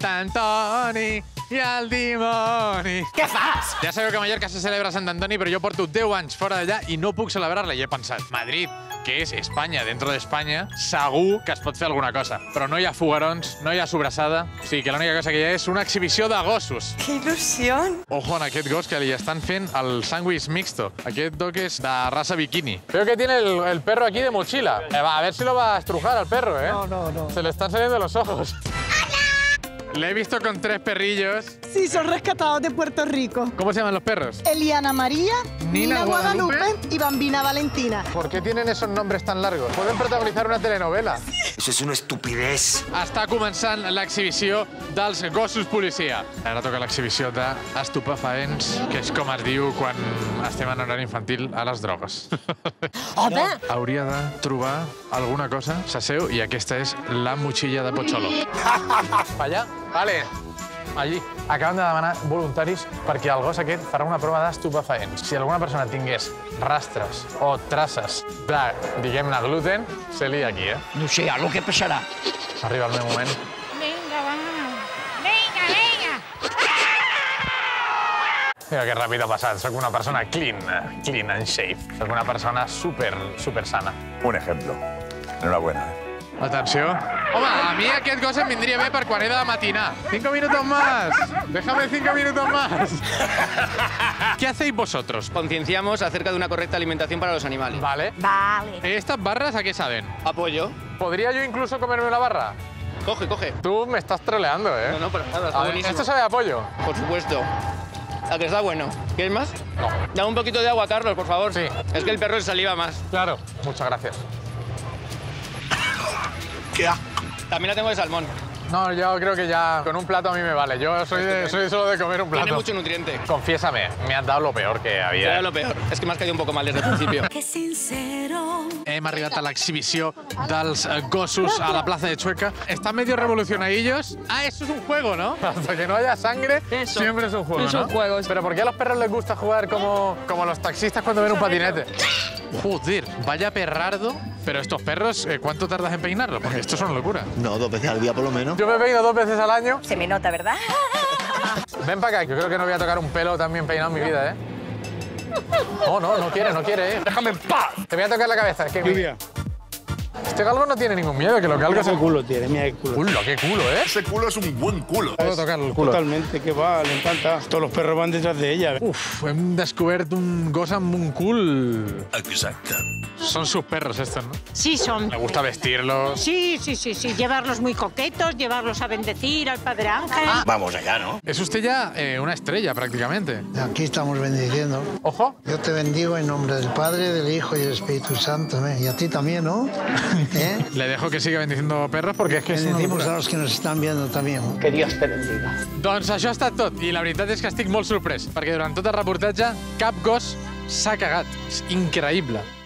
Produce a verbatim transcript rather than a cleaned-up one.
Sant Antoni i el dimoni. Què fas? Ja sabeu que a Mallorca se celebra Sant Antoni, però jo porto deu anys fora d'allà i no puc celebrar-la. I he pensat, Madrid, que és Espanya, dentro d'Espanya, segur que es pot fer alguna cosa. Però no hi ha foguerons, no hi ha sobrassada. O sigui que l'única cosa que hi ha és una exhibició de gossos. Que il·lusió! Ojo en aquest gos que li estan fent el sándwich mixto. Aquest toque és de raça bikini. Veo que tiene el, el perro aquí de mochila. Eh, va, a ver si lo va a estrujar al perro, ¿eh? No, no, no. Se le están saliendo los ojos. Le he visto con tres perrillos. Sí, son rescatados de Puerto Rico. ¿Cómo se llaman los perros? Eliana María, Nina, Nina Guadalupe, Guadalupe y Bambina Valentina. ¿Por qué tienen esos nombres tan largos? Pueden protagonizar una telenovela. Eso es una estupidez. Està començant l'exhibició dels gossos policia. Ara toca l'exhibició d'estupefaents, que és com es diu quan estem en horari infantil a les drogues. Home! Hauria de trobar alguna cosa. S'asseu i aquesta és la motxilla de Pocholo. Allà? Vale, allí. Acaben de demanar voluntaris perquè el gos aquest farà una prova d'estupefaents. Si alguna persona tingués rastres o traces de, diguem-ne, gluten, se lia aquí, eh? No sé, a lo que passarà. Arriba el meu moment. Vinga, va. Vinga, vinga. Mira que ràpid ha passat. Soc una persona clean, clean and safe. Soc una persona super, super sana. Un ejemplo. Enhorabuena. Atenció. Home, a mi aquest gos em vindria bé per quan he de matinar. Cinco minutos más. Déjame cinco minutos más. ¿Qué hacéis vosotros? Concienciamos acerca de una correcta alimentación para los animales. Vale. Vale. ¿Estas barras a qué saben? Apoyo. ¿Podría yo incluso comerme la barra? Coge, coge. Tú me estás troleando, ¿eh? No, no, pero nada, está buenísimo. ¿Esto sabe a pollo? Por supuesto. ¿A que está bueno? ¿Quieres más? No. Dame un poquito de agua, Carlos, por favor. Sí. Es que el perro se saliva más. Claro. Muchas gracias. ¿Qué haces? También la tengo de salmón. No, yo creo que ya con un plato a mí me vale. Yo soy, de, soy solo de comer un plato. Tiene mucho nutriente. Confiésame, me has dado lo peor que había. Era lo peor. Es que me has caído un poco mal desde el principio. Qué sincero. Hem arribat a l'exhibició dels gossos a la plaza de Chueca. Están medio revolucionadillos. Ah, eso es un juego, ¿no? Hasta que no haya sangre, eso. Siempre es un juego, es ¿no? un juego. Pero ¿por qué a los perros les gusta jugar como, como los taxistas cuando ven un patinete? Joder, vaya perrardo. Pero estos perros, ¿cuánto tardas en peinarlos? Porque esto es una locura. No, dos veces al día por lo menos. Yo me peino dos veces al año. Se me nota, ¿verdad? Ven para acá, que yo creo que no voy a tocar un pelo tan bien peinado en mi vida, ¿eh? No, no, no quiere, no quiere, ¿eh? Déjame en paz. Te voy a tocar la cabeza. Es que Lluvia. Este galgo no tiene ningún miedo, que lo que algo es el culo, tiene. Mira el culo. Culo, qué culo, ¿eh? Ese culo es un buen culo. Puedo tocar el culo. Totalmente, que va, le encanta. Todos los perros van detrás de ella. Uf, hem descobert un gos amb un cul. Exacte. Son sus perros estos, ¿no? Sí, son. ¿Le gusta vestirlos? Sí, sí, sí, sí. Llevarlos muy coquetos, llevarlos a bendecir al Padre Ángel. Ah, vamos allá, ¿no? Es usted ya eh, una estrella, prácticamente. Aquí estamos bendiciendo. Ojo. Yo te bendigo en nombre del Padre, del Hijo y del Espíritu Santo. ¿eh? Y a ti también, ¿no? ¿Eh? Le dejo que siga bendiciendo perros porque es que... Bendicimos a los que nos están viendo también. ¿no? Que Dios te bendiga. Doncs això ha estat tot. I la veritat és que estic molt sorprès, perquè durant tot el reportatge cap gos s'ha cagat. És increïble.